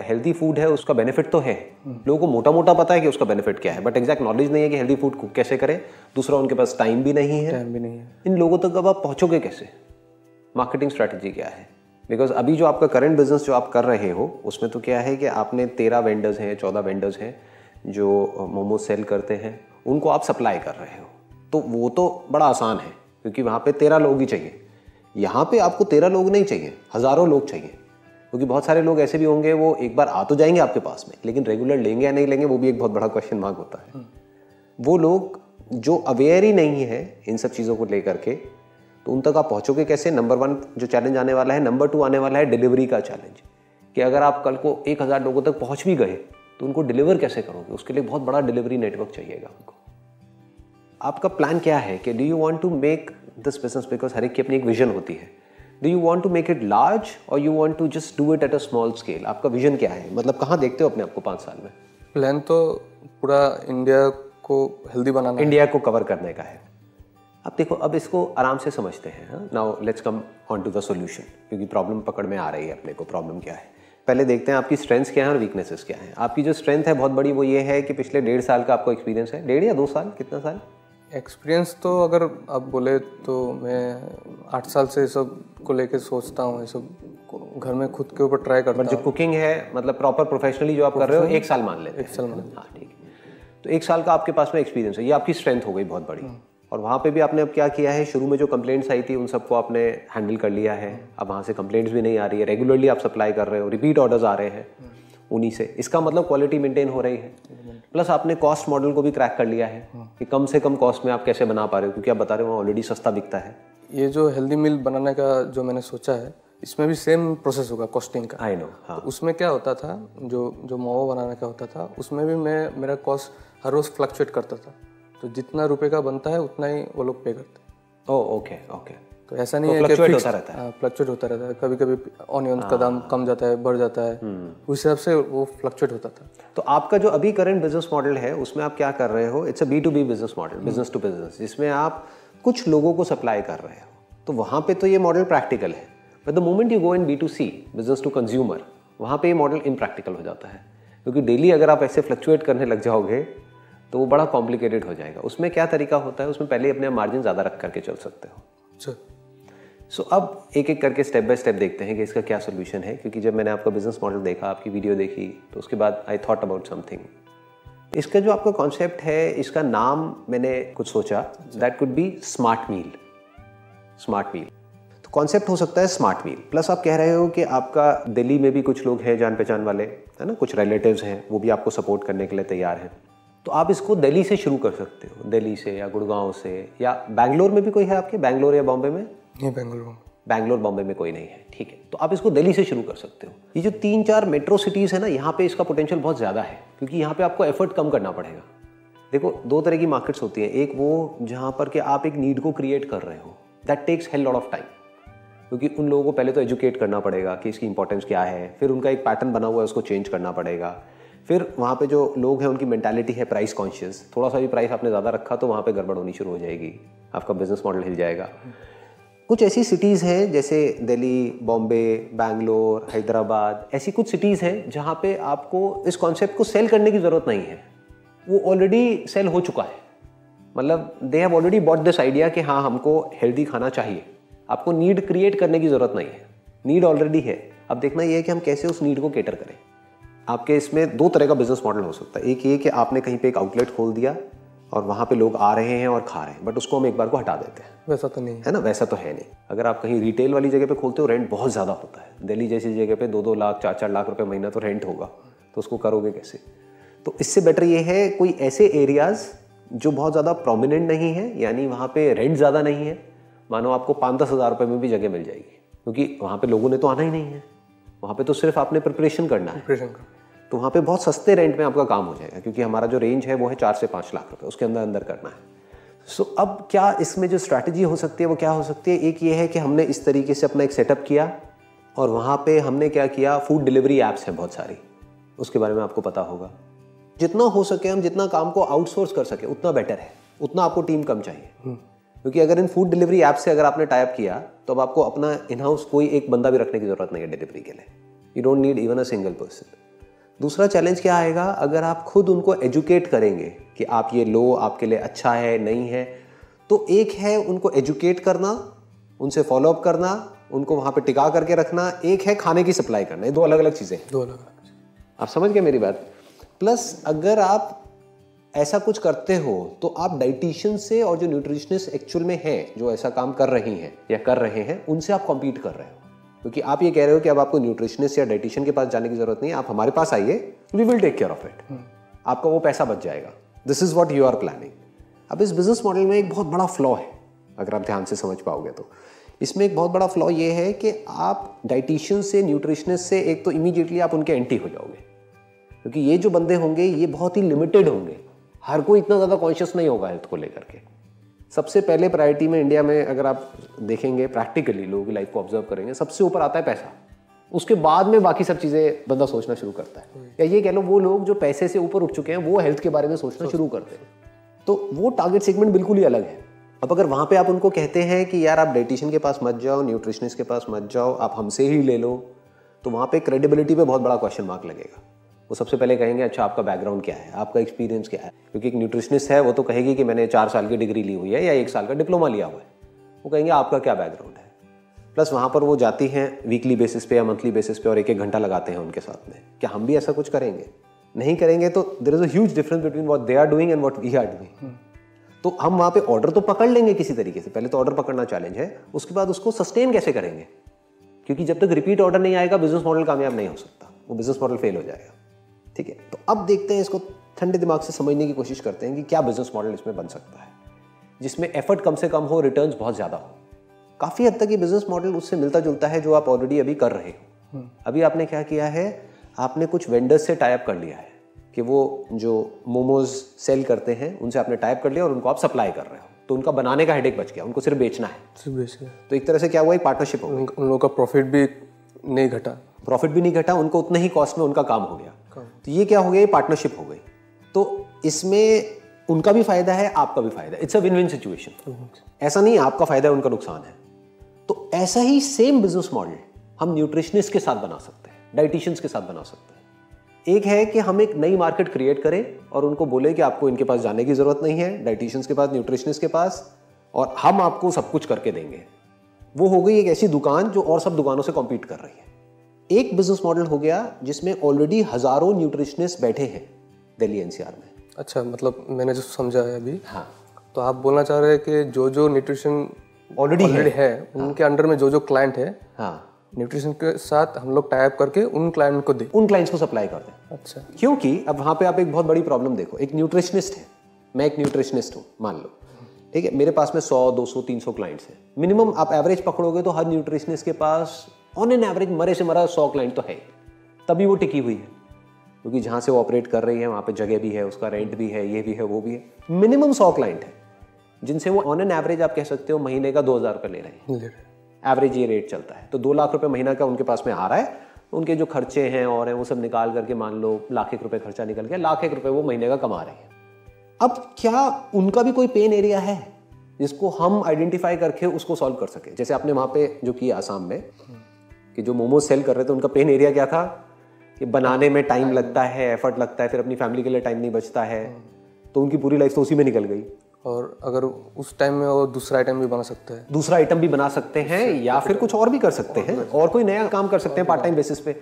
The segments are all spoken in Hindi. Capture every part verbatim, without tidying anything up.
हेल्दी फूड है उसका बेनिफिट तो है, लोगों को मोटा मोटा पता है कि उसका बेनिफिट क्या है, बट एग्जैक्ट नॉलेज नहीं है कि हेल्दी फूड कुक कैसे करें। दूसरा, उनके पास टाइम भी नहीं है टाइम भी नहीं है इन लोगों तक। अब आप पहुँचोगे कैसे, मार्केटिंग स्ट्रैटेजी क्या है? बिकॉज अभी जो आपका करंट बिजनेस जो आप कर रहे हो उसमें तो क्या है कि आपने तेरह वेंडर्स हैं, चौदह वेंडर्स हैं जो मोमो सेल करते हैं, उनको आप सप्लाई कर रहे हो, तो वो तो बड़ा आसान है क्योंकि वहाँ पे तेरह लोग ही चाहिए। यहाँ पे आपको तेरह लोग नहीं चाहिए, हज़ारों लोग चाहिए, क्योंकि बहुत सारे लोग ऐसे भी होंगे वो एक बार आ तो जाएंगे आपके पास में, लेकिन रेगुलर लेंगे या नहीं लेंगे वो भी एक बहुत बड़ा क्वेश्चन मार्क होता है। वो लोग जो अवेयर ही नहीं है इन सब चीज़ों को लेकर के, तो उन तक आप पहुँचोगे कैसे? नंबर वन जो चैलेंज आने वाला है, नंबर टू आने वाला है डिलीवरी का चैलेंज, कि अगर आप कल को एक हज़ार लोगों तक पहुँच भी गए तो उनको डिलीवर कैसे करोगे? उसके लिए बहुत बड़ा डिलीवरी नेटवर्क चाहिएगा उनको। आपका प्लान क्या है कि do you want to make this business, because हर एक की अपनी एक विजन होती है, do you want to make it large और you want to just do it at a small scale? आपका विजन क्या है, मतलब कहाँ देखते हो अपने आप को पाँच साल में? प्लान तो पूरा इंडिया को हेल्दी बनाना, इंडिया को कवर करने का है। अब देखो, अब इसको आराम से समझते हैं। Now let's come on to the solution, क्योंकि प्रॉब्लम पकड़ में आ रही है अपने को। प्रॉब्लम क्या है पहले देखते हैं, आपकी स्ट्रेंथ्स क्या हैं और वीकनेसेस क्या हैं। आपकी जो स्ट्रेंथ है बहुत बड़ी वो ये है कि पिछले डेढ़ साल का आपको एक्सपीरियंस है, डेढ़ या दो साल, कितना साल एक्सपीरियंस? तो अगर आप बोले तो मैं आठ साल से इस सब को लेके सोचता हूँ, ये सब घर में खुद के ऊपर ट्राई करता हूँ। जो कुकिंग है मतलब प्रॉपर प्रोफेशनली जो आप कर रहे हो, एक साल मान लेते हैं, एक साल मान, हाँ ठीक है, तो एक साल का आपके पास में एक्सपीरियंस है, ये आपकी स्ट्रेंथ हो गई बहुत बड़ी। और वहाँ पे भी आपने अब क्या किया है, शुरू में जो कंप्लेंट्स आई थी उन सबको आपने हैंडल कर लिया है, अब वहाँ से कंप्लेंट्स भी नहीं आ रही है, रेगुलरली आप सप्लाई कर रहे हो, रिपीट ऑर्डर्स आ रहे हैं उन्हीं से, इसका मतलब क्वालिटी मेंटेन हो रही है। प्लस आपने कॉस्ट मॉडल को भी क्रैक कर लिया है कि कम से कम कॉस्ट में आप कैसे बना पा रहे हो, क्योंकि आप बता रहे हो ऑलरेडी सस्ता बिकता है। ये जो हेल्दी मील बनाने का जो मैंने सोचा है इसमें भी सेम प्रोसेस होगा कॉस्टिंग का, आई नो। हाँ, उसमें क्या होता था, जो जो मोमो बनाने का होता था उसमें भी मैं मेरा कॉस्ट हर रोज़ फ्लक्चुएट करता था, तो जितना रुपए का बनता है उतना ही वो लोग पे करते हैं। ओह ओके ओके, तो ऐसा नहीं तो है कि फ्लक्चुएट होता रहता है। फ्लक्चुएट होता रहता है, कभी कभी ऑनियन का दाम कम जाता है, बढ़ जाता है, उस हिसाब से वो फ्लक्चुएट होता था। तो आपका जो अभी करंट बिजनेस मॉडल है उसमें आप क्या कर रहे हो, it's a B to B business model, business to business, जिसमें आप कुछ लोगों को सप्लाई कर रहे हो, तो वहाँ पे तो ये मॉडल प्रैक्टिकल है। But the moment you go in B to C, business to consumer, वहाँ पे ये मॉडल इम्प्रैक्टिकल हो जाता है, क्योंकि डेली अगर आप ऐसे फ्लक्चुएट करने लग जाओगे तो वो बड़ा कॉम्प्लिकेटेड हो जाएगा। उसमें क्या तरीका होता है, उसमें पहले अपने मार्जिन ज़्यादा रख करके चल सकते हो। सो so, अब एक एक करके स्टेप बाय स्टेप देखते हैं कि इसका क्या सोल्यूशन है, क्योंकि जब मैंने आपका बिजनेस मॉडल देखा, आपकी वीडियो देखी, तो उसके बाद आई थॉट अबाउट समथिंग। इसका जो आपका कॉन्सेप्ट है, इसका नाम मैंने कुछ सोचा, that could be smart meal. Smart meal तो कॉन्सेप्ट हो सकता है स्मार्ट मील, प्लस आप कह रहे हो कि आपका दिल्ली में भी कुछ लोग हैं जान पहचान वाले, है ना, कुछ रिलेटिव्स हैं वो भी आपको सपोर्ट करने के लिए तैयार हैं, तो आप इसको दिल्ली से शुरू कर सकते हो, दिल्ली से या गुड़गांव से, या बैंगलोर में भी कोई है आपके, बैंगलोर या बॉम्बे में? नहीं, बैंगलोर बैंगलोर बॉम्बे में कोई नहीं है, ठीक है, तो आप इसको दिल्ली से शुरू कर सकते हो। ये जो तीन चार मेट्रो सिटीज़ है ना, यहाँ पे इसका पोटेंशियल बहुत ज़्यादा है, क्योंकि यहाँ पे आपको एफर्ट कम करना पड़ेगा। देखो, दो तरह की मार्केट्स होती हैं, एक वो जहाँ पर कि आप एक नीड को क्रिएट कर रहे हो, that takes hell lot of time, क्योंकि उन लोगों को पहले तो एजुकेट करना पड़ेगा कि इसकी इंपॉर्टेंस क्या है, फिर उनका एक पैटर्न बना हुआ है उसको चेंज करना पड़ेगा, फिर वहाँ पे जो लोग हैं उनकी मैंटालिटी है प्राइस कॉन्शियस, थोड़ा सा भी प्राइस आपने ज़्यादा रखा तो वहाँ पे गड़बड़ होनी शुरू हो जाएगी, आपका बिजनेस मॉडल हिल जाएगा। कुछ ऐसी सिटीज़ हैं जैसे दिल्ली, बॉम्बे, बैंगलोर, हैदराबाद, ऐसी कुछ सिटीज़ हैं जहाँ पे आपको इस कॉन्सेप्ट को सेल करने की ज़रूरत नहीं है, वो ऑलरेडी सेल हो चुका है, मतलब they have already bought this idea कि हाँ हमको हेल्दी खाना चाहिए, आपको नीड क्रिएट करने की ज़रूरत नहीं है, नीड ऑलरेडी है, अब देखना यह है कि हम कैसे उस नीड को कैटर करें। आपके इसमें दो तरह का बिजनेस मॉडल हो सकता है, एक ये कि आपने कहीं पे एक आउटलेट खोल दिया और वहाँ पे लोग आ रहे हैं और खा रहे हैं, बट उसको हम एक बार को हटा देते हैं, वैसा तो नहीं है ना, वैसा तो है नहीं। अगर आप कहीं रिटेल वाली जगह पे खोलते हो रेंट बहुत ज़्यादा होता है, दिल्ली जैसी जगह पे दो दो लाख चार चार लाख रुपये महीना तो रेंट होगा, तो उसको करोगे कैसे? तो इससे बेटर ये है कोई ऐसे एरियाज़ जो बहुत ज़्यादा प्रोमिनेंट नहीं है, यानी वहाँ पर रेंट ज़्यादा नहीं है, मानो आपको पाँच दस हज़ार रुपये में भी जगह मिल जाएगी, क्योंकि वहाँ पर लोगों ने तो आना ही नहीं है, वहाँ पे तो सिर्फ आपने प्रिपरेशन करना है, प्रिपरेशन कर। तो वहाँ पे बहुत सस्ते रेंट में आपका काम हो जाएगा, क्योंकि हमारा जो रेंज है वो है चार से पाँच लाख रुपए, उसके अंदर अंदर करना है। सो so, अब क्या इसमें जो स्ट्रैटेजी हो सकती है वो क्या हो सकती है? एक ये है कि हमने इस तरीके से अपना एक सेटअप किया और वहाँ पे हमने क्या किया, फूड डिलीवरी ऐप्स हैं बहुत सारी, उसके बारे में आपको पता होगा। जितना हो सके हम जितना काम को आउटसोर्स कर सके उतना बेटर है, उतना आपको टीम कम चाहिए, क्योंकि अगर इन फूड डिलीवरी ऐप से अगर आपने टाइप किया तो अब आपको अपना इन हाउस कोई एक बंदा भी रखने की ज़रूरत नहीं है डिलीवरी के लिए, you don't need even a single person. दूसरा चैलेंज क्या आएगा, अगर आप खुद उनको एजुकेट करेंगे कि आप ये लो, आपके लिए अच्छा है नहीं है। तो एक है उनको एजुकेट करना, उनसे फॉलोअप करना, उनको वहाँ पे टिका करके रखना, एक है खाने की सप्लाई करना। ये दो अलग अलग चीज़ें हैं, दो अलग अलग। आप समझ गए मेरी बात। प्लस अगर आप ऐसा कुछ करते हो तो आप डाइटिशियन से और जो न्यूट्रिशनिस्ट एक्चुअल में हैं, जो ऐसा काम कर रही हैं या कर रहे हैं, उनसे आप कॉम्पीट कर रहे हो। क्योंकि आप ये कह रहे हो कि अब आपको न्यूट्रिशनिस्ट या डाइटिशियन के पास जाने की जरूरत नहीं है, आप हमारे पास आइए, we will take care of it, आपका वो पैसा बच जाएगा। This is what you are planning. अब इस बिजनेस मॉडल में एक बहुत बड़ा फ्लॉ है, अगर आप ध्यान से समझ पाओगे तो। इसमें एक बहुत बड़ा फ्लॉ ये है कि आप डाइटिशियन से, न्यूट्रिशनिस्ट से, एक तो इमीडिएटली आप उनके एंटी हो जाओगे, क्योंकि ये जो बंदे होंगे ये बहुत ही लिमिटेड होंगे। हर कोई इतना ज़्यादा कॉन्शियस नहीं होगा हेल्थ को लेकर के। सबसे पहले प्रायोरिटी में इंडिया में अगर आप देखेंगे, प्रैक्टिकली लोगों की लाइफ को ऑब्जर्व करेंगे, सबसे ऊपर आता है पैसा, उसके बाद में बाकी सब चीज़ें बंदा सोचना शुरू करता है। या ये कह लो वो लोग जो पैसे से ऊपर उठ चुके हैं वो हेल्थ के बारे में सोचना शुरू करते हैं। तो वो टारगेट सेगमेंट बिल्कुल ही अलग है। अब अगर वहाँ पे आप उनको कहते हैं कि यार आप डाइटिशियन के पास मत जाओ, न्यूट्रिशनिस्ट के पास मत जाओ, आप हमसे ही ले लो, तो वहाँ पे क्रेडिबिलिटी पे बहुत बड़ा क्वेश्चन मार्क लगेगा। वो सबसे पहले कहेंगे अच्छा आपका बैकग्राउंड क्या है, आपका एक्सपीरियंस क्या है। क्योंकि एक न्यूट्रिशनिस्ट है वो तो कहेगी कि मैंने चार साल की डिग्री ली हुई है या एक साल का डिप्लोमा लिया हुआ है। वो कहेंगे आपका क्या बैकग्राउंड है। प्लस वहाँ पर वो जाती हैं वीकली बेसिस पे या मंथली बेसिस पे और एक एक घंटा लगाते हैं उनके साथ में। क्या हम भी ऐसा कुछ करेंगे? नहीं करेंगे। तो there is a huge difference between what they are doing and what we are doing. तो हम वहाँ पे ऑर्डर तो पकड़ लेंगे किसी तरीके से, पहले तो ऑर्डर पकड़ना चैलेंज है, उसके बाद उसको सस्टेन कैसे करेंगे, क्योंकि जब तक रिपीट ऑर्डर नहीं आएगा बिजनेस मॉडल कामयाब नहीं हो सकता, वो बिजनेस मॉडल फेल हो जाएगा। ठीक है, तो अब देखते हैं, इसको ठंडे दिमाग से समझने की कोशिश करते हैं कि क्या बिजनेस मॉडल इसमें बन सकता है जिसमें एफर्ट कम से कम हो, रिटर्न्स बहुत ज़्यादा हो। काफ़ी हद तक ये बिजनेस मॉडल उससे मिलता जुलता है जो आप ऑलरेडी अभी कर रहे हो। अभी आपने क्या किया है, आपने कुछ वेंडर्स से टाइप कर लिया है कि वो जो मोमोज सेल करते हैं उनसे आपने टाइप कर लिया और उनको आप सप्लाई कर रहे हो, तो उनका बनाने का हेडेक बच गया, उनको सिर्फ बेचना है, सिर्फ बेचना है। तो एक तरह से क्या हुआ, एक पार्टनरशिप हो गई। उन लोगों का प्रॉफिट भी नहीं घटा, प्रॉफिट भी नहीं घटा, उनको उतने ही कॉस्ट में उनका काम हो गया। तो ये क्या हो गया, ये पार्टनरशिप हो गई। तो इसमें उनका भी फायदा है, आपका भी फायदा है। It's a win win situation. ऐसा नहीं आपका फायदा है उनका नुकसान है। तो ऐसा ही सेम बिजनेस मॉडल हम न्यूट्रिशनिस्ट के साथ बना सकते हैं, डाइटिशियंस के साथ बना सकते हैं। एक है कि हम एक नई मार्केट क्रिएट करें और उनको बोले कि आपको इनके पास जाने की जरूरत नहीं है, डाइटिशियंस के पास, न्यूट्रिशनिस्ट के पास, और हम आपको सब कुछ करके देंगे। वो हो गई एक ऐसी दुकान जो और सब दुकानों से कॉम्पीट कर रही है। एक बिजनेस मॉडल हो गया जिसमें ऑलरेडी हजारों न्यूट्रिशनिस्ट बैठे हैं दिल्ली एनसीआर में। अच्छा, मतलब मैंने जो समझा है अभी, हाँ, तो आप बोलना चाह रहे हैं कि जो जो न्यूट्रिशन ऑलरेडी है, है उनके अंडर में जो जो क्लाइंट है, हाँ, न्यूट्रिशन के साथ हम लोग टाइप करके उन क्लाइंट को दे उन क्लाइंट्स को सप्लाई कर दें। अच्छा, क्योंकि अब वहाँ पे आप एक बहुत बड़ी प्रॉब्लम देखो, एक न्यूट्रिशनिस्ट है, मैं एक न्यूट्रिशनिस्ट हूँ मान लो, ठीक है, मेरे पास में सौ, दो सौ, तीन सौ क्लाइंट्स हैं मिनिमम। आप एवरेज पकड़ोगे तो हर न्यूट्रिशनिस्ट के पास ऑन एन एवरेज मरे से मरा सौ क्लाइंट तो है, तभी वो टिकी हुई है, क्योंकि जहाँ से वो ऑपरेट कर रही है वहाँ पे जगह भी है, उसका रेंट भी है, ये भी है, वो भी है। मिनिमम सौ क्लाइंट है जिनसे वो ऑन एन एवरेज आप कह सकते हो महीने का दो हज़ार रुपये ले रहे हैं, एवरेज ये रेट चलता है। तो दो लाख रुपये महीना का उनके पास में आ रहा है, उनके जो खर्चे हैं और हैं वो सब निकाल करके मान लो लाख एक रुपये खर्चा निकल गया, लाख एक रुपये वो महीने का कमा रहे हैं। अब क्या उनका भी कोई पेन एरिया है जिसको हम आइडेंटिफाई करके उसको सॉल्व कर सके? जैसे आपने वहाँ पे जो किया आसाम में, कि जो मोमोज सेल कर रहे थे उनका पेन एरिया क्या था, कि बनाने में टाइम लगता है, एफर्ट लगता है, फिर अपनी फैमिली के लिए टाइम नहीं बचता है, तो उनकी पूरी लाइफ तो उसी में निकल गई। और अगर उस टाइम में वो दूसरा आइटम भी बना सकते हैं, दूसरा आइटम भी बना सकते हैं, या फिर कुछ और भी कर सकते हैं, और कोई नया काम कर सकते हैं पार्ट टाइम बेसिस पे।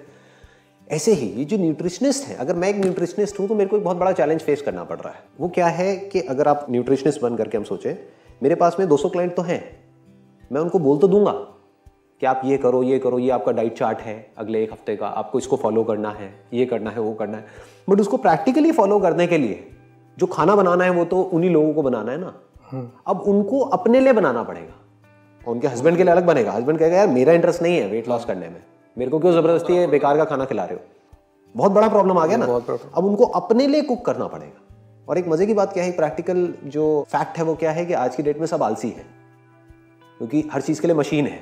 ऐसे ही ये जो न्यूट्रिशनिस्ट है, अगर मैं एक न्यूट्रिशनिस्ट हूँ तो मेरे को एक बहुत बड़ा चैलेंज फेस करना पड़ रहा है। वो क्या है कि अगर आप न्यूट्रिशनिस्ट बन करके हम सोचें, मेरे पास में दो सौ क्लाइंट तो हैं, मैं उनको बोल तो दूंगा कि आप ये करो ये करो, ये आपका डाइट चार्ट है अगले एक हफ्ते का, आपको इसको फॉलो करना है, ये करना है, वो करना है। बट उसको प्रैक्टिकली फॉलो करने के लिए जो खाना बनाना है वो तो उन्हीं लोगों को बनाना है ना। अब उनको अपने लिए बनाना पड़ेगा, उनके हस्बैंड के लिए अलग बनेगा। हस्बैंड कहेगा यार मेरा इंटरेस्ट नहीं है वेट लॉस करने में, मेरे को क्यों जबरदस्ती है बेकार का खाना खिला रहे हो। बहुत बड़ा प्रॉब्लम आ गया ना। अब उनको अपने लिए कुक करना पड़ेगा। और एक मजे की बात क्या है, प्रैक्टिकल जो फैक्ट है वो क्या है कि आज की डेट में सब आलसी है, क्योंकि हर चीज के लिए मशीन है,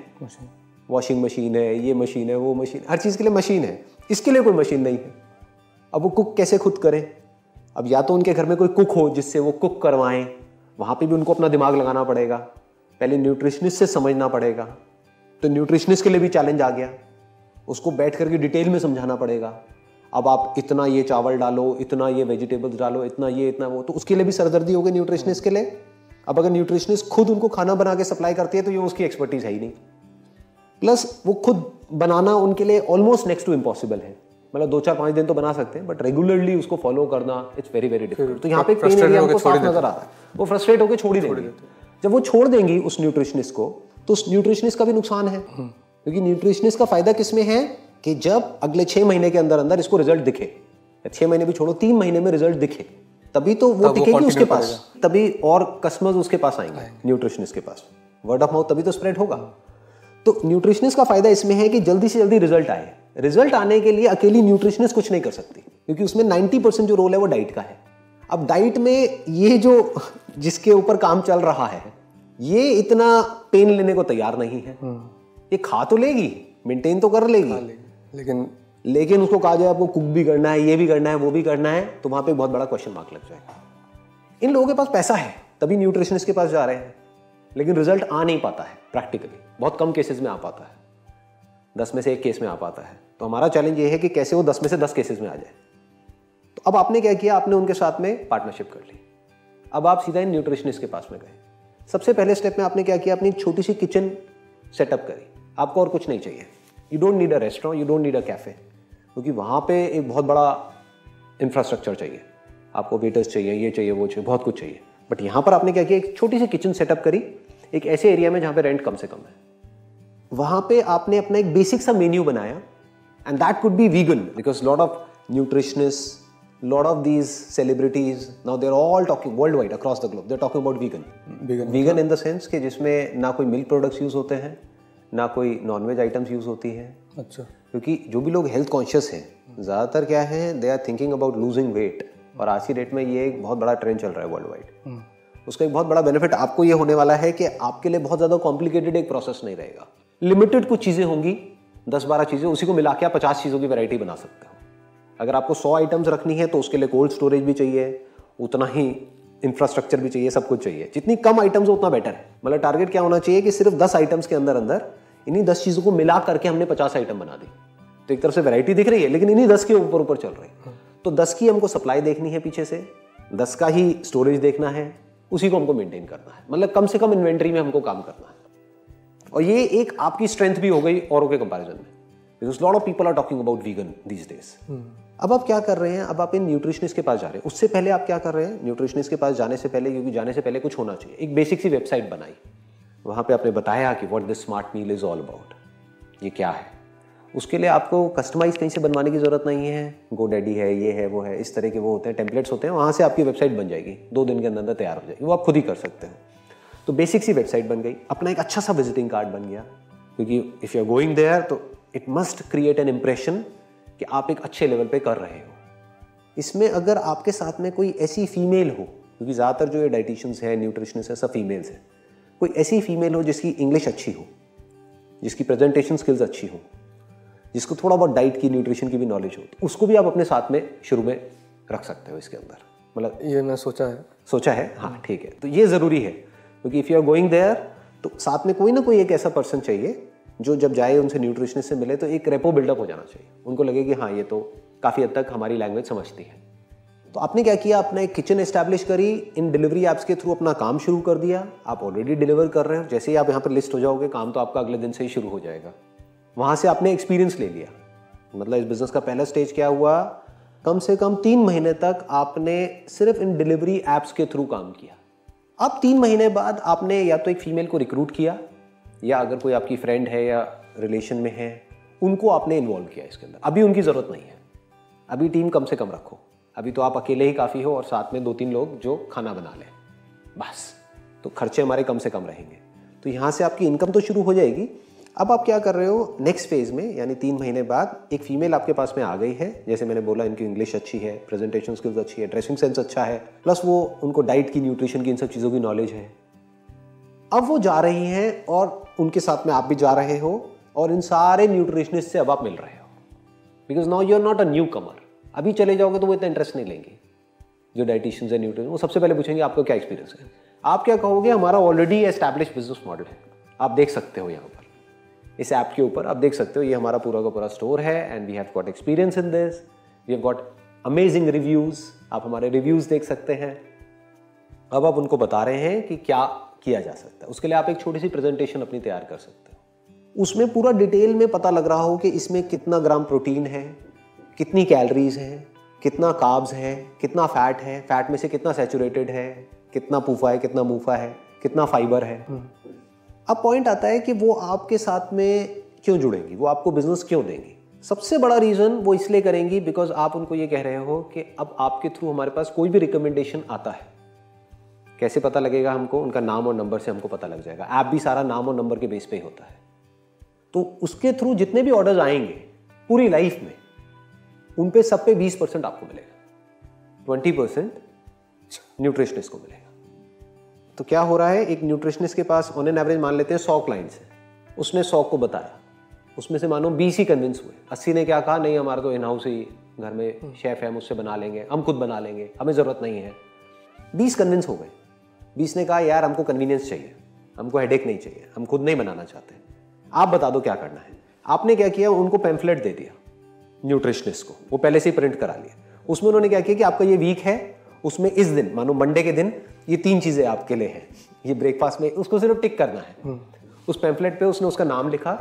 वॉशिंग मशीन है, ये मशीन है, वो मशीन, हर चीज के लिए मशीन है, इसके लिए कोई मशीन नहीं है। अब वो कुक कैसे खुद करें? अब या तो उनके घर में कोई कुक हो जिससे वो कुक करवाएं, वहाँ पे भी उनको अपना दिमाग लगाना पड़ेगा, पहले न्यूट्रिशनिस्ट से समझना पड़ेगा। तो न्यूट्रिशनिस्ट के लिए भी चैलेंज आ गया, उसको बैठ करके डिटेल में समझाना पड़ेगा। अब आप इतना ये चावल डालो, इतना ये वेजिटेबल्स डालो, इतना ये इतना वो, तो उसके लिए भी सरदर्दी होगी न्यूट्रिशनिस्ट के लिए। अब अगर न्यूट्रिशनिस्ट खुद उनको खाना बना के सप्लाई करती है तो ये उसकी एक्सपर्टीज है ही नहीं, प्लस वो खुद बनाना उनके लिए ऑलमोस्ट नेक्स्ट टू इम्पॉसिबल है। मतलब दो चार पांच दिन तो बना सकते हैं, बट रेगुलरली उसको फॉलो करना इट्स वेरी वेरी डिफिकल्ट। तो यहाँ पे पेन एरिया हमको साफ नजर आ रहा है, वो फ्रस्ट्रेट होकर छोड़ ही देंगे। जब वो छोड़ देंगी उस न्यूट्रिशनिस्ट को, तो उस न्यूट्रिशनिस्ट का भी नुकसान है, क्योंकि न्यूट्रिशनिस्ट का फायदा किसमें है कि जब अगले छह महीने के अंदर अंदर इसको रिजल्ट दिखे, छह महीने भी छोड़ो तीन महीने में रिजल्ट दिखे, तभी तो वो टिकेगी उसके पास, तभी और कस्टमर्स उसके पास आएंगे न्यूट्रिशनिस्ट के पास, वर्ड ऑफ माउथ तभी तो स्प्रेड होगा। तो न्यूट्रिशनिस्ट का फायदा इसमें है कि जल्दी से जल्दी रिजल्ट आए। रिजल्ट आने के लिए अकेली न्यूट्रिशनिस्ट कुछ नहीं कर सकती, क्योंकि उसमें नब्बे परसेंट जो रोल है वो डाइट का है। अब डाइट में ये जो जिसके ऊपर काम चल रहा है ये इतना पेन लेने को तैयार नहीं है, ये खा तो लेगी, मेंटेन तो कर लेगी, लेकिन लेकिन उसको कहा जाए आपको कुक भी करना है, ये भी करना है, वो भी करना है, तो वहां पर बहुत बड़ा क्वेश्चन मार्क लग जाएगा। इन लोगों के पास पैसा है तभी न्यूट्रिशनिस्ट के पास जा रहे हैं, लेकिन रिजल्ट आ नहीं पाता है, प्रैक्टिकली बहुत कम केसेस में आ पाता है, दस में से एक केस में आ पाता है। तो हमारा चैलेंज ये है कि कैसे वो दस में से दस केसेस में आ जाए। तो अब आपने क्या किया, आपने उनके साथ में पार्टनरशिप कर ली। अब आप सीधा इन न्यूट्रिशनिस्ट के पास में गए, सबसे पहले स्टेप में आपने क्या किया, अपनी छोटी सी किचन सेटअप करी। आपको और कुछ नहीं चाहिए, you don't need a restaurant, you don't need a cafe, क्योंकि वहाँ पे एक बहुत बड़ा इंफ्रास्ट्रक्चर चाहिए, आपको वेटर्स चाहिए, ये चाहिए, वो चाहिए, बहुत कुछ चाहिए। बट यहाँ पर आपने क्या किया, एक छोटी सी किचन सेटअप करी एक ऐसे एरिया में जहाँ पे रेंट कम से कम है। वहाँ पे आपने अपना एक बेसिक सा मेन्यू बनाया, and that could be vegan, because lot of nutritionist, lot of these celebrities now they are all talking world wide across the globe, they are talking about vegan. Vegan in the sense कि जिसमें ना कोई मिल्क प्रोडक्ट्स यूज होते हैं, ना कोई नॉनवेज आइटम्स यूज होती हैं। अच्छा, क्योंकि जो भी लोग हेल्थ कॉन्शियस हैं ज़्यादातर क्या है, they are thinking about losing weight, और आज की डेट में ये एक बहुत बड़ा ट्रेंड चल रहा है वर्ल्ड वाइड। उसका एक बहुत बड़ा बेनिफिट आपको ये होने वाला है कि आपके लिए बहुत ज़्यादा कॉम्प्लिकेटेड एक प्रोसेस नहीं रहेगा, लिमिटेड कुछ चीज़ें होंगी, दस बारह चीज़ें, उसी को मिला के आप पचास चीज़ों की वैरायटी बना सकते हो। अगर आपको सौ आइटम्स रखनी है तो उसके लिए कोल्ड स्टोरेज भी चाहिए, उतना ही इंफ्रास्ट्रक्चर भी चाहिए, सब कुछ चाहिए। जितनी कम आइटम्स हो उतना बेटर है। मतलब टारगेट क्या होना चाहिए कि सिर्फ दस आइटम्स के अंदर अंदर इन्हीं दस चीज़ों को मिला करके हमने पचास आइटम बना दी, तो एक तरह से वैरायटी दिख रही है, लेकिन इन्हीं दस के ऊपर ऊपर चल रही है। तो दस की हमको सप्लाई देखनी है पीछे से, दस का ही स्टोरेज देखना है, उसी को हमको मेंटेन करना है, मतलब कम से कम इन्वेंट्री में हमको काम करना है। और ये एक आपकी स्ट्रेंथ भी हो गई औरों के कंपैरिजन में, because lot of people are talking about vegan these days. अब आप क्या कर रहे हैं, अब आप इन न्यूट्रिशनिस्ट के पास जा रहे हैं। उससे पहले आप क्या कर रहे हैं, न्यूट्रिशनिस्ट के पास जाने से पहले, क्योंकि जाने से पहले कुछ होना चाहिए, एक बेसिक सी वेबसाइट बनाई। वहाँ पर आपने बताया कि what this smart meal is all about, ये क्या है। उसके लिए आपको कस्टमाइज कहीं से बनवाने की जरूरत नहीं है, गोडैडी है, ये है, वो है, इस तरह के वो होते हैं टेम्पलेट्स होते हैं, वहाँ से आपकी वेबसाइट बन जाएगी, दो दिन के अंदर तैयार हो जाएगी, वो आप खुद ही कर सकते हो। तो बेसिक सी वेबसाइट बन गई, अपना एक अच्छा सा विजिटिंग कार्ड बन गया, क्योंकि if you are going there तो it must create an impression कि आप एक अच्छे लेवल पर कर रहे हो। इसमें अगर आपके साथ में कोई ऐसी फीमेल हो, क्योंकि ज़्यादातर जो ये डाइटिशियंस हैं, न्यूट्रिशनिस्ट हैं, सब फीमेल्स हैं, कोई ऐसी फीमेल हो जिसकी इंग्लिश अच्छी हो, जिसकी प्रेजेंटेशन स्किल्स अच्छी हो, जिसको थोड़ा बहुत डाइट की न्यूट्रिशन की भी नॉलेज हो, तो उसको भी आप अपने साथ में शुरू में रख सकते हो इसके अंदर। मतलब ये मैं सोचा है सोचा है हाँ ठीक है, तो ये ज़रूरी है, क्योंकि if you are going there तो साथ में कोई ना कोई एक ऐसा पर्सन चाहिए जो जब जाए उनसे न्यूट्रिशनिस्ट से मिले तो एक रेपो बिल्डअप हो जाना चाहिए, उनको लगे कि हाँ ये तो काफ़ी हद तक हमारी लैंग्वेज समझती है। तो आपने क्या किया, अपना एक किचन एस्टैब्लिश करी, इन डिलीवरी ऐप्स के थ्रू अपना काम शुरू कर दिया। आप ऑलरेडी डिलीवर कर रहे हो, जैसे ही आप यहाँ पर लिस्ट हो जाओगे काम तो आपका अगले दिन से ही शुरू हो जाएगा। वहाँ से आपने एक्सपीरियंस ले लिया, मतलब इस बिज़नेस का पहला स्टेज क्या हुआ, कम से कम तीन महीने तक आपने सिर्फ इन डिलीवरी ऐप्स के थ्रू काम किया। अब तीन महीने बाद आपने या तो एक फ़ीमेल को रिक्रूट किया, या अगर कोई आपकी फ्रेंड है या रिलेशन में है उनको आपने इन्वॉल्व किया इसके अंदर। अभी उनकी ज़रूरत नहीं है, अभी टीम कम से कम रखो, अभी तो आप अकेले ही काफ़ी हो, और साथ में दो तीन लोग जो खाना बना लें बस, तो खर्चे हमारे कम से कम रहेंगे। तो यहाँ से आपकी इनकम तो शुरू हो जाएगी। अब आप क्या कर रहे हो, नेक्स्ट फेज़ में, यानी तीन महीने बाद एक फ़ीमेल आपके पास में आ गई है, जैसे मैंने बोला इनकी इंग्लिश अच्छी है, प्रेजेंटेशन स्किल्स अच्छी है, ड्रेसिंग सेंस अच्छा है, प्लस वो उनको डाइट की, न्यूट्रिशन की, इन सब चीज़ों की नॉलेज है। अब वो जा रही हैं और उनके साथ में आप भी जा रहे हो, और इन सारे न्यूट्रिशनिस्ट से अब आप मिल रहे हो, because now you are not a newcomer. अभी चले जाओगे तो वो इतना इंटरेस्ट नहीं लेंगे, जो डाइटिशियंस है, न्यूट्रिशन, वो सबसे पहले पूछेंगे आपका क्या एक्सपीरियंस है। आप क्या कहोगे, हमारा ऑलरेडी एस्टैब्लिश बिजनेस मॉडल है, आप देख सकते हो यहाँ पर इस ऐप के ऊपर, आप देख सकते हो ये हमारा पूरा का पूरा स्टोर है, and we have got experience in this, we have got amazing reviews, आप हमारे रिव्यूज़ देख सकते हैं। अब आप उनको बता रहे हैं कि क्या किया जा सकता है। उसके लिए आप एक छोटी सी प्रेजेंटेशन अपनी तैयार कर सकते हो, उसमें पूरा डिटेल में पता लग रहा हो कि इसमें कितना ग्राम प्रोटीन है, कितनी कैलोरीज हैं, कितना कार्ब्स है, कितना फैट है, फैट में से कितना सैचुरेटेड है, कितना पूफा है, कितना मूफा है, कितना फाइबर है। अब पॉइंट आता है कि वो आपके साथ में क्यों जुड़ेंगी, वो आपको बिजनेस क्यों देंगी। सबसे बड़ा रीज़न वो इसलिए करेंगी बिकॉज आप उनको ये कह रहे हो कि अब आपके थ्रू हमारे पास कोई भी रिकमेंडेशन आता है। कैसे पता लगेगा हमको? उनका नाम और नंबर से हमको पता लग जाएगा। ऐप भी सारा नाम और नंबर के बेस पे ही होता है। तो उसके थ्रू जितने भी ऑर्डर्स आएंगे पूरी लाइफ में, उन पे सब पे बीस परसेंट आपको मिलेगा, ट्वेंटी परसेंट न्यूट्रिशनिस्ट को मिलेगा। तो क्या हो रहा है, एक न्यूट्रिशनिस्ट के पास ऑन एन एवरेज मान लेते हैं सौ क्लाइंट्स हैं, उसने सौ को बताया, उसमें से मानो बीस ही कन्विंस हुए, अस्सी ने क्या कहा, नहीं हमारा तो इन हाउस ही घर में शेफ है, हम उससे बना लेंगे, हम खुद बना लेंगे, हमें ज़रूरत नहीं है। बीस कन्विंस हो गए, बीस ने कहा यार हमको कन्वीनियंस चाहिए, हमको हेडेक नहीं चाहिए, हम खुद नहीं बनाना चाहते, आप बता दो क्या करना है। आपने क्या किया, उनको पैम्फलेट दे दिया न्यूट्रिशनिस्ट को, वो पहले से ही प्रिंट करा लिया। उसमें उन्होंने क्या किया कि आपका ये वीक है, उसमें इस दिन मानो मंडे के दिन ये तीन चीज़ें आपके लिए हैं, ये ब्रेकफास्ट में उसको सिर्फ टिक करना है। उस पैम्फलेट पे उसने उसका नाम लिखा,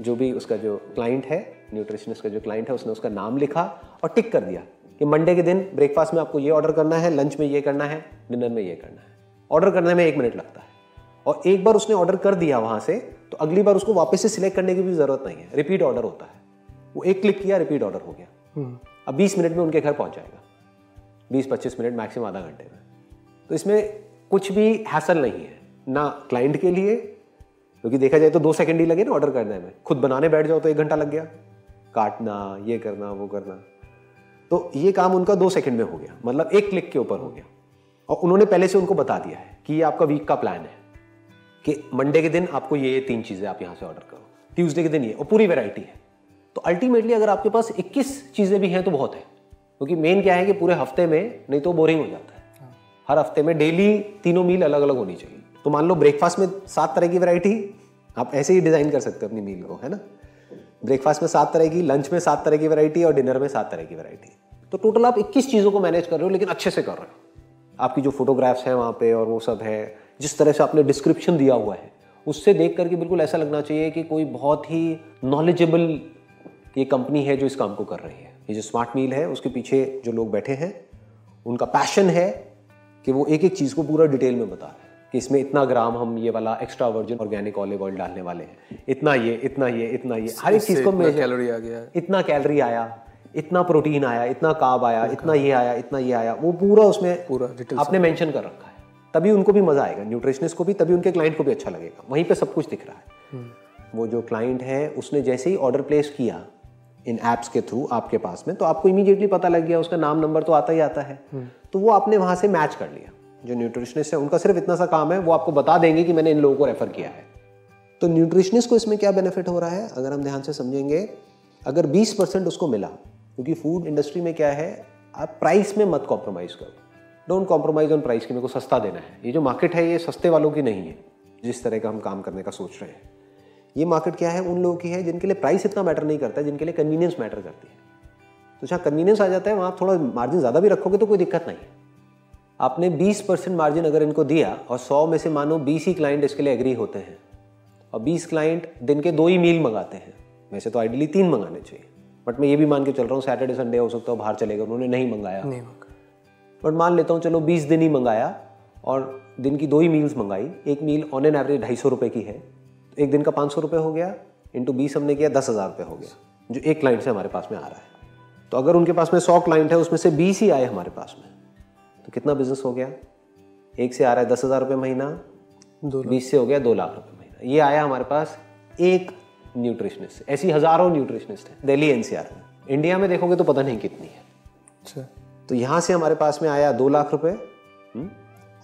जो भी उसका जो क्लाइंट है, न्यूट्रिशनिस्ट का जो क्लाइंट है, उसने उसका नाम लिखा और टिक कर दिया कि मंडे के दिन ब्रेकफास्ट में आपको ये ऑर्डर करना है, लंच में ये करना है, डिनर में ये करना है। ऑर्डर करने में एक मिनट लगता है, और एक बार उसने ऑर्डर कर दिया वहाँ से तो अगली बार उसको वापस से सिलेक्ट करने की भी ज़रूरत नहीं है, रिपीट ऑर्डर होता है। वो एक क्लिक किया, रिपीट ऑर्डर हो गया, अब बीस मिनट में उनके घर पहुँच जाएगा, बीस पच्चीस मिनट मैक्सिमम आधा घंटे में। तो इसमें कुछ भी हैसल नहीं है ना क्लाइंट के लिए, क्योंकि देखा जाए तो दो सेकेंड ही लगे ना ऑर्डर करने में, खुद बनाने बैठ जाओ तो एक घंटा लग गया, काटना, ये करना, वो करना। तो ये काम उनका दो सेकंड में हो गया, मतलब एक क्लिक के ऊपर हो गया। और उन्होंने पहले से उनको बता दिया है कि ये आपका वीक का प्लान है कि मंडे के दिन आपको ये तीन चीज़ें आप यहाँ से ऑर्डर करो, ट्यूसडे के दिन ये, और पूरी वैरायटी है। तो अल्टीमेटली अगर आपके पास इक्कीस चीज़ें भी हैं तो बहुत है, क्योंकि मेन क्या है कि पूरे हफ्ते में, नहीं तो बोरिंग हो जाता है। हर हफ्ते में डेली तीनों मील अलग अलग होनी चाहिए। तो मान लो ब्रेकफास्ट में सात तरह की वैरायटी, आप ऐसे ही डिज़ाइन कर सकते हो अपनी मील को, है ना। ब्रेकफास्ट में सात तरह की, लंच में सात तरह की वैरायटी, और डिनर में सात तरह की वैरायटी। तो टोटल आप इक्कीस चीज़ों को मैनेज कर रहे हो, लेकिन अच्छे से कर रहे हो। आपकी जो फोटोग्राफ्स हैं वहाँ पे और वो सब है, जिस तरह से आपने डिस्क्रिप्शन दिया हुआ है, उससे देख करके बिल्कुल ऐसा लगना चाहिए कि कोई बहुत ही नॉलेजेबल ये कंपनी है जो इस काम को कर रही है। ये जो स्मार्ट मील है उसके पीछे जो लोग बैठे हैं, उनका पैशन है कि वो एक एक चीज़ को पूरा डिटेल में बता रहे हैं कि इसमें इतना ग्राम हम ये वाला extra virgin organic olive oil डालने वाले हैं, इतना ये, इतना ये, इतना ये, हर एक चीज़ को में कैलोरी आ गया, इतना कैलोरी आया, इतना प्रोटीन आया, इतना कार्ब आया, इतना ये आया, इतना ये आया, वो पूरा उसमें पूरा आपने मेंशन कर रखा है। तभी उनको भी मजा आएगा, न्यूट्रिशनिस्ट को भी, तभी उनके क्लाइंट को भी अच्छा लगेगा। वहीं पर सब कुछ दिख रहा है। वो जो क्लाइंट है उसने जैसे ही ऑर्डर प्लेस किया इन ऐप्स के थ्रू आपके पास में, तो आपको इमीडिएटली पता लग गया, उसका नाम नंबर तो आता ही आता है, तो वो आपने वहाँ से मैच कर लिया। जो न्यूट्रिशनिस्ट है उनका सिर्फ इतना सा काम है, वो आपको बता देंगे कि मैंने इन लोगों को रेफर किया है। तो न्यूट्रिशनिस्ट को इसमें क्या बेनिफिट हो रहा है, अगर हम ध्यान से समझेंगे, अगर बीस परसेंट उसको मिला, क्योंकि फूड इंडस्ट्री में क्या है, आप प्राइस में मत कॉम्प्रोमाइज़ करो, डोंट कॉम्प्रोमाइज़ ऑन प्राइस कि मेरे को सस्ता देना है। ये जो मार्केट है ये सस्ते वालों की नहीं है, जिस तरह का हम काम करने का सोच रहे हैं। ये मार्केट क्या है, उन लोगों की है जिनके लिए प्राइस इतना मैटर नहीं करता है, जिनके लिए कन्वीनियंस मैटर करती है। तो जहाँ कन्वीनियंस आ जाता है वहाँ थोड़ा मार्जिन ज़्यादा भी रखोगे तो कोई दिक्कत नहीं है। आपने बीस परसेंट मार्जिन अगर इनको दिया, और सौ में से मानो बीस ही क्लाइंट इसके लिए एग्री होते हैं, और बीस क्लाइंट दिन के दो ही मील मंगाते हैं, वैसे तो आइडियली तीन मंगाने चाहिए, बट मैं ये भी मान के चल रहा हूँ सैटरडे संडे हो सकता है बाहर चले गए, उन्होंने नहीं मंगाया, नहीं मंगाया, बट मान लेता हूँ चलो बीस दिन ही मंगाया, और दिन की दो ही मील्स मंगाई, एक मील ऑन एन एवरेज ढाई सौ रुपये की है, तो एक दिन का पाँच सौ रुपये हो गया, इंटू बीस हमने किया दस हज़ार रुपये हो गया, जो एक क्लाइंट से हमारे पास में आ रहा है। तो अगर उनके पास में सौ क्लाइंट है, उसमें से बीस ही आए हमारे पास में, तो कितना बिजनेस हो गया, एक से आ रहा है दस हज़ार रुपये महीना, बीस से हो गया दो लाख रुपये महीना। ये आया हमारे पास एक न्यूट्रिशनिस्ट। ऐसी हज़ारों न्यूट्रिशनिस्ट हैं दिल्ली एनसीआर में, इंडिया में देखोगे तो पता नहीं कितनी है। अच्छा, तो यहाँ से हमारे पास में आया दो लाख रुपये,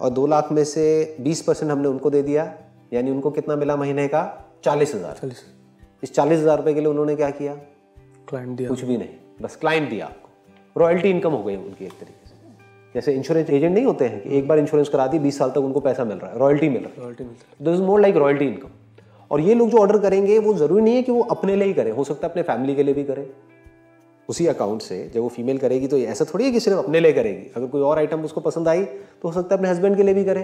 और दो लाख में से बीस परसेंट हमने उनको दे दिया, यानी उनको कितना मिला महीने का, चालीस हज़ार। इस चालीस हज़ार रुपये के लिए उन्होंने क्या किया, क्लाइंट दिया, कुछ भी नहीं, बस क्लाइंट दिया आपको, रॉयल्टी इनकम हो गई उनकी एक तरीके से। जैसे इंश्योरेंस एजेंट नहीं होते हैं कि एक बार इंश्योरेंस करा दी, बीस साल तक उनको पैसा मिल रहा है, रॉयल्टी मिल रहा है, this is more like royalty income. और ये लोग जो ऑर्डर करेंगे वो ज़रूरी नहीं है कि वो अपने लिए ही करें, हो सकता है अपने फैमिली के लिए भी करें, उसी अकाउंट से जब वो फीमेल करेगी तो ऐसा थोड़ी है कि सिर्फ अपने लिए करेगी। अगर कोई और आइटम उसको पसंद आई तो हो सकता है अपने हस्बैंड के लिए भी करे,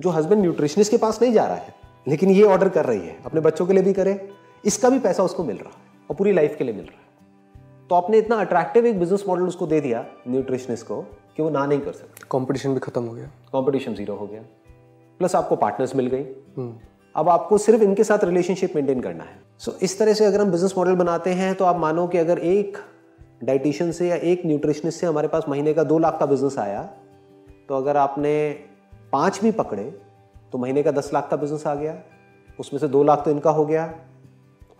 जो हस्बैंड न्यूट्रिशनिस्ट के पास नहीं जा रहा है लेकिन ये ऑर्डर कर रही है, अपने बच्चों के लिए भी करे, इसका भी पैसा उसको मिल रहा है और पूरी लाइफ के लिए मिल रहा है। तो आपने इतना अट्रैक्टिव एक बिजनेस मॉडल उसको दे दिया न्यूट्रिशनिस्ट को कि वो ना नहीं कर सकता। कंपटीशन भी खत्म हो गया, कंपटीशन जीरो हो गया, प्लस आपको पार्टनर्स मिल गई। अब आपको सिर्फ इनके साथ रिलेशनशिप मेंटेन करना है। सो so, इस तरह से अगर हम बिजनेस मॉडल बनाते हैं तो आप मानो कि अगर एक डाइटिशियन से या एक न्यूट्रिशनिस्ट से हमारे पास महीने का दो लाख का बिजनेस आया, तो अगर आपने पाँच भी पकड़े तो महीने का दस लाख का बिजनेस आ गया, उसमें से दो लाख तो इनका हो गया।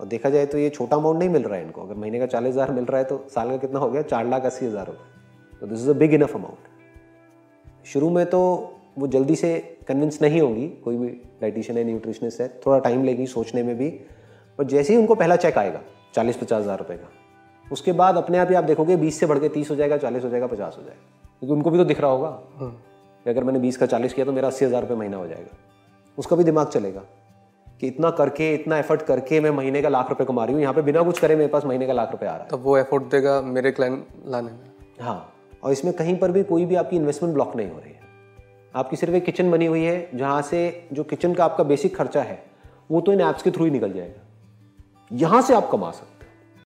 और देखा जाए तो ये छोटा अमाउंट नहीं मिल रहा है इनको, अगर महीने का चालीस हज़ार मिल रहा है तो साल का कितना हो गया, चार लाख अस्सी हज़ार हो गया। तो this is a big enough amount. शुरू में तो वो जल्दी से कन्विंस नहीं होंगी, कोई भी डाइटिशियन है न्यूट्रिशनिस्ट है, थोड़ा टाइम लेगी सोचने में भी, पर जैसे ही उनको पहला चेक आएगा चालीस पचास हज़ार रुपये का, उसके बाद अपने आप ही आप देखोगे बीस से बढ़ के तीस हो जाएगा, चालीस हो जाएगा, पचास हो जाएगा, क्योंकि उनको भी तो दिख रहा होगा कि अगर मैंने बीस का चालीस किया तो मेरा अस्सी हज़ार रुपये महीना हो जाएगा। उसका भी दिमाग चलेगा कि इतना करके इतना एफर्ट करके मैं महीने का लाख रुपए कमा रही हूँ, यहाँ पे बिना कुछ करे मेरे पास महीने का लाख रुपए आ रहा है, तब वो एफर्ट देगा मेरे क्लाइंट लाने में। हाँ, और इसमें कहीं पर भी कोई भी आपकी इन्वेस्टमेंट ब्लॉक नहीं हो रही है, आपकी सिर्फ एक किचन बनी हुई है जहाँ से जो किचन का आपका बेसिक खर्चा है वो तो इन ऐप्स के थ्रू ही निकल जाएगा, यहाँ से आप कमा सकते।